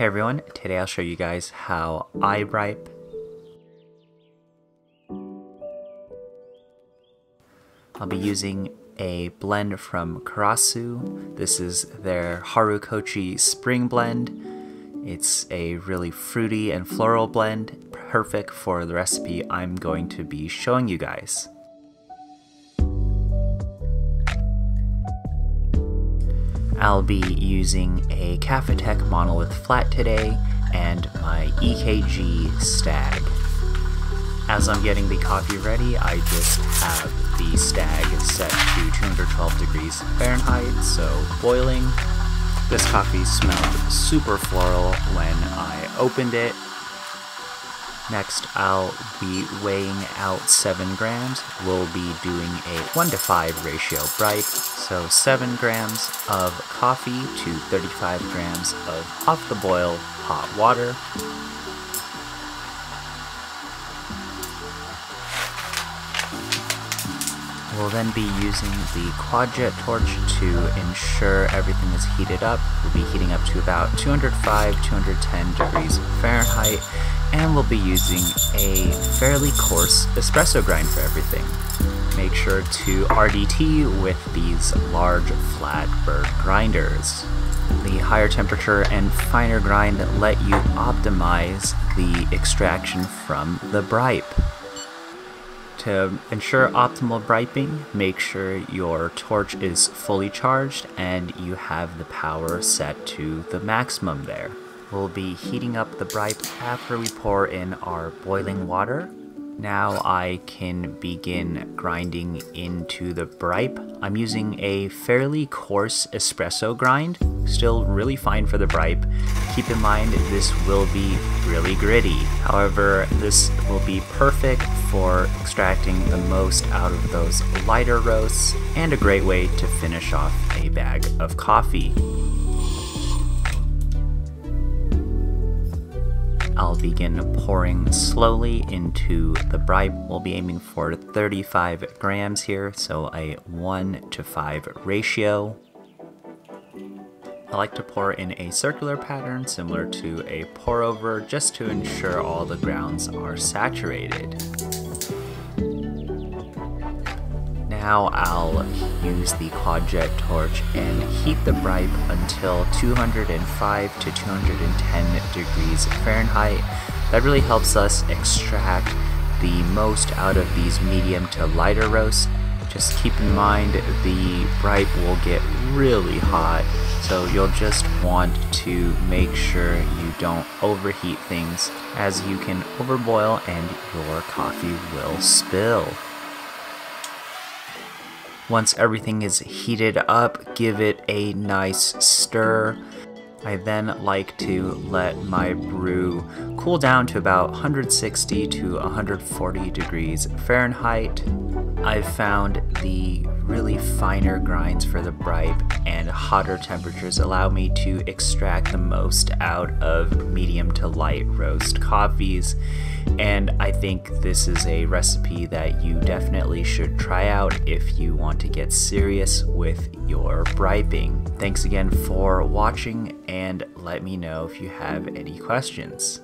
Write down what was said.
Hey everyone, today I'll show you guys how I Bripe. I'll be using a blend from Kurasu. This is their Haru Kochi Spring Blend. It's a really fruity and floral blend, perfect for the recipe I'm going to be showing you guys. I'll be using a Kafatek Monolith flat today and my EKG Stagg. As I'm getting the coffee ready, I just have the Stagg set to 212 degrees Fahrenheit, so boiling. This coffee smelled super floral when I opened it. Next, I'll be weighing out 7 grams. We'll be doing a 1-to-5 ratio Bripe, so 7 grams of coffee to 35 grams of off-the-boil hot water. We'll then be using the Quadjet torch to ensure everything is heated up. We'll be heating up to about 205-210 degrees Fahrenheit. And we'll be using a fairly coarse espresso grind for everything. Make sure to RDT with these large flatbed grinders. The higher temperature and finer grind let you optimize the extraction from the Bripe. To ensure optimal Briping, make sure your torch is fully charged and you have the power set to the maximum there. We'll be heating up the Bripe after we pour in our boiling water. Now I can begin grinding into the Bripe. I'm using a fairly coarse espresso grind, still really fine for the Bripe. Keep in mind this will be really gritty. However, this will be perfect for extracting the most out of those lighter roasts and a great way to finish off a bag of coffee. I'll begin pouring slowly into the Bripe. We'll be aiming for 35 grams here, so a 1-to-5 ratio. I like to pour in a circular pattern similar to a pour over just to ensure all the grounds are saturated. Now I'll use the Quadjet torch and heat the Bripe until 205 to 210 degrees Fahrenheit. That really helps us extract the most out of these medium to lighter roasts. Just keep in mind the Bripe will get really hot, so you'll just want to make sure you don't overheat things, as you can overboil and your coffee will spill. Once everything is heated up, give it a nice stir. I then like to let my brew cool down to about 160 to 140 degrees Fahrenheit. I've found the really finer grinds for the Bripe and hotter temperatures allow me to extract the most out of medium to light roast coffees, and I think this is a recipe that you definitely should try out if you want to get serious with your Briping. Thanks again for watching, and let me know if you have any questions.